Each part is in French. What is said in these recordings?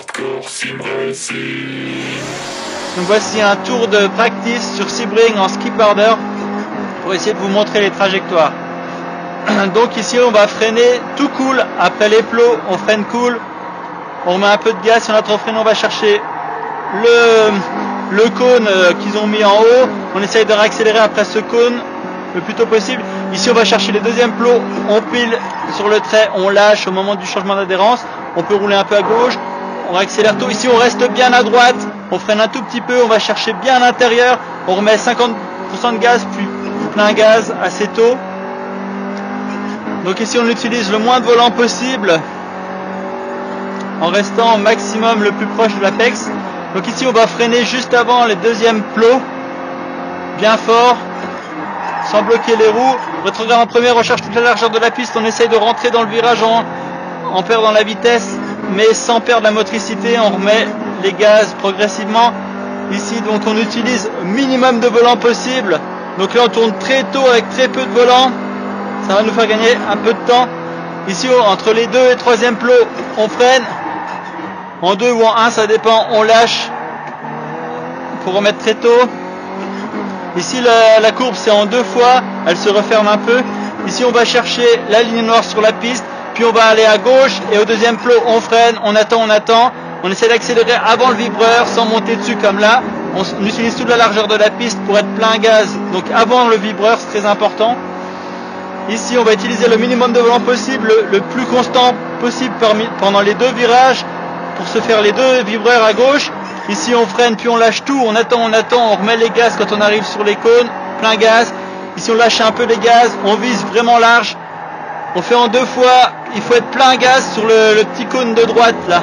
Hardcore Sim Racing. Donc voici un tour de practice sur Sebring en skip barder pour essayer de vous montrer les trajectoires. Donc ici on va freiner tout cool, après les plots on freine cool, on met un peu de gaz sur notre frein, on va chercher le cône qu'ils ont mis en haut, on essaye de réaccélérer après ce cône le plus tôt possible. Ici on va chercher les deuxièmes plots, on pile sur le trait, on lâche au moment du changement d'adhérence, on peut rouler un peu à gauche, on accélère tout, ici on reste bien à droite, on freine un tout petit peu, on va chercher bien à l'intérieur, on remet 50% de gaz puis plein gaz assez tôt. Donc ici on utilise le moins de volant possible en restant au maximum le plus proche de l'apex. Donc ici on va freiner juste avant les deuxièmes plots, bien fort, sans bloquer les roues. Rétrograde en premier, on cherche toute la largeur de la piste, on essaye de rentrer dans le virage en perdant la vitesse, mais sans perdre la motricité, on remet les gaz progressivement. Ici donc on utilise le minimum de volant possible, donc là on tourne très tôt avec très peu de volant, ça va nous faire gagner un peu de temps. Ici entre les 2 et 3e plot, on freine, en 2 ou en 1 ça dépend, on lâche pour remettre très tôt. Ici la courbe c'est en 2 fois, elle se referme un peu. Ici on va chercher la ligne noire sur la piste, puis on va aller à gauche et au 2e plot on freine, on attend, on essaie d'accélérer avant le vibreur sans monter dessus comme là. On utilise toute la largeur de la piste pour être plein gaz, donc avant le vibreur c'est très important. Ici on va utiliser le minimum de volant possible, le plus constant possible pendant les 2 virages pour se faire les 2 vibreurs à gauche. Ici on freine puis on lâche tout, on attend, on remet les gaz quand on arrive sur les cônes, plein gaz. Ici on lâche un peu les gaz, on vise vraiment large, on fait en 2 fois, il faut être plein gaz sur le petit cône de droite là,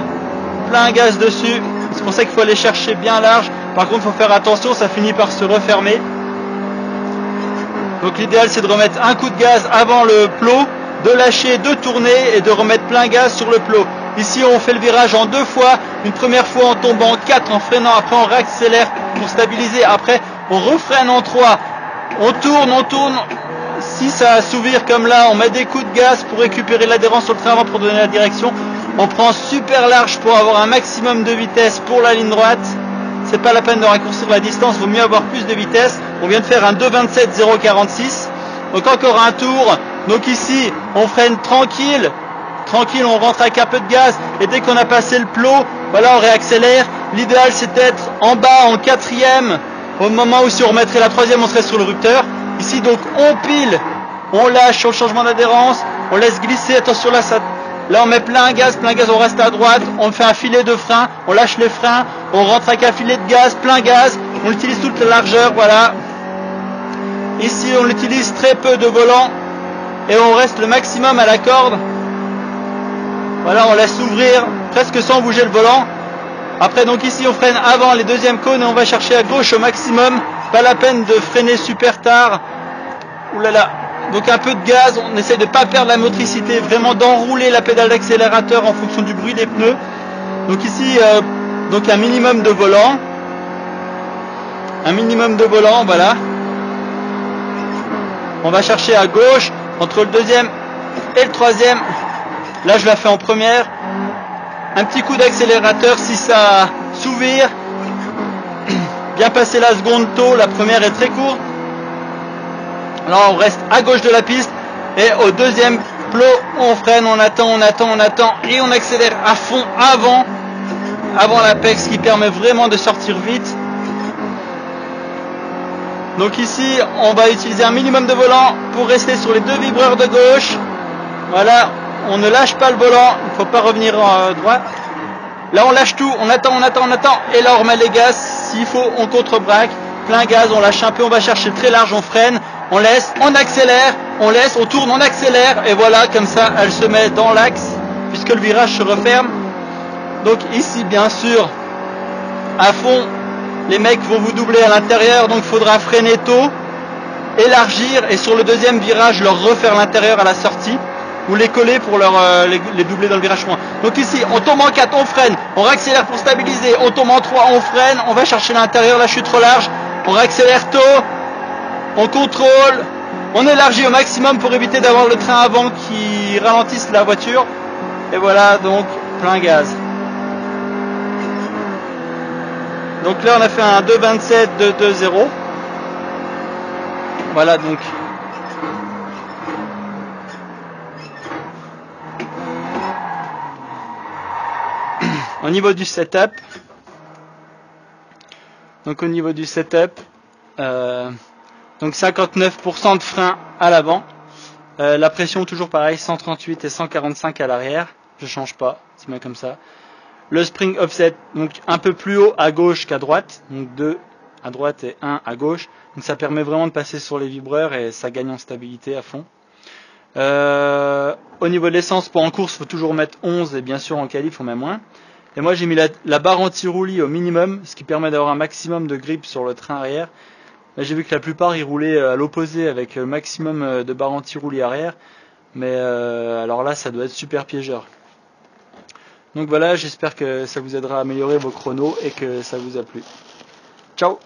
plein gaz dessus, c'est pour ça qu'il faut aller chercher bien large. Par contre il faut faire attention, ça finit par se refermer. Donc l'idéal c'est de remettre un coup de gaz avant le plot, de lâcher, de tourner et de remettre plein gaz sur le plot. Ici on fait le virage en 2 fois, une première fois on tombe en 4 en freinant, après on réaccélère pour stabiliser, après on refreine en 3, on tourne, si ça a souvir comme là on met des coups de gaz pour récupérer l'adhérence sur le train avant pour donner la direction, on prend super large pour avoir un maximum de vitesse pour la ligne droite. C'est pas la peine de raccourcir la distance, vaut mieux avoir plus de vitesse. On vient de faire un 2,27,046. Donc encore un tour. Donc ici, on freine tranquille. Tranquille, on rentre avec un peu de gaz. Et dès qu'on a passé le plot, voilà, on réaccélère. L'idéal, c'est d'être en bas, en 4e. Au moment où si on remettrait la 3e, on serait sur le rupteur. Ici, donc, on pile. On lâche sur le changement d'adhérence. On laisse glisser. Attention, là, ça... Là on met plein gaz, on reste à droite, on fait un filet de frein, on lâche les freins, on rentre avec un filet de gaz, plein gaz, on utilise toute la largeur, voilà. Ici on utilise très peu de volant et on reste le maximum à la corde. Voilà, on laisse ouvrir presque sans bouger le volant. Après donc ici on freine avant les 2e cônes et on va chercher à gauche au maximum, pas la peine de freiner super tard. Oulala. Donc un peu de gaz, on essaie de ne pas perdre la motricité, vraiment d'enrouler la pédale d'accélérateur en fonction du bruit des pneus. Donc ici, donc un minimum de volant, voilà. On va chercher à gauche, entre le 2e et le 3e. Là je la fais en première. Un petit coup d'accélérateur si ça s'ouvre. Bien passer la seconde tôt, la première est très courte. Là on reste à gauche de la piste et au 2e plot on freine, on attend et on accélère à fond avant l'apex qui permet vraiment de sortir vite. Donc ici on va utiliser un minimum de volant pour rester sur les 2 vibreurs de gauche. Voilà, on ne lâche pas le volant, il ne faut pas revenir en droit. Là on lâche tout, on attend et là on remet les gaz, s'il faut on contrebraque, plein gaz, on lâche un peu, on va chercher très large, on freine. On laisse, on accélère, on laisse, on tourne, on accélère, et voilà, comme ça, elle se met dans l'axe, puisque le virage se referme. Donc ici, bien sûr, à fond, les mecs vont vous doubler à l'intérieur, donc il faudra freiner tôt, élargir, et sur le 2e virage, leur refaire l'intérieur à la sortie, ou les coller pour les doubler dans le virage moins. Donc ici, on tombe en 4, on freine, on réaccélère pour stabiliser, on tombe en 3, on freine, on va chercher l'intérieur, là je suis trop large, on réaccélère tôt, on contrôle, on élargit au maximum pour éviter d'avoir le train avant qui ralentisse la voiture. Et voilà donc plein gaz. Donc là on a fait un 2,27, 2,20. Voilà donc. Au niveau du setup. Donc au niveau du setup. Donc 59% de frein à l'avant. La pression toujours pareil, 138 et 145 à l'arrière. Je change pas, c'est bien comme ça. Le spring offset, donc un peu plus haut à gauche qu'à droite. Donc 2 à droite et 1 à gauche. Donc ça permet vraiment de passer sur les vibreurs et ça gagne en stabilité à fond. Au niveau de l'essence, pour en course, il faut toujours mettre 11 et bien sûr en qualif, il faut mettre moins. Et moi j'ai mis la barre anti-roulis au minimum, ce qui permet d'avoir un maximum de grip sur le train arrière. Là j'ai vu que la plupart ils roulaient à l'opposé avec le maximum de barre anti-roulis arrière. Mais alors là ça doit être super piégeur. Donc voilà, j'espère que ça vous aidera à améliorer vos chronos et que ça vous a plu. Ciao!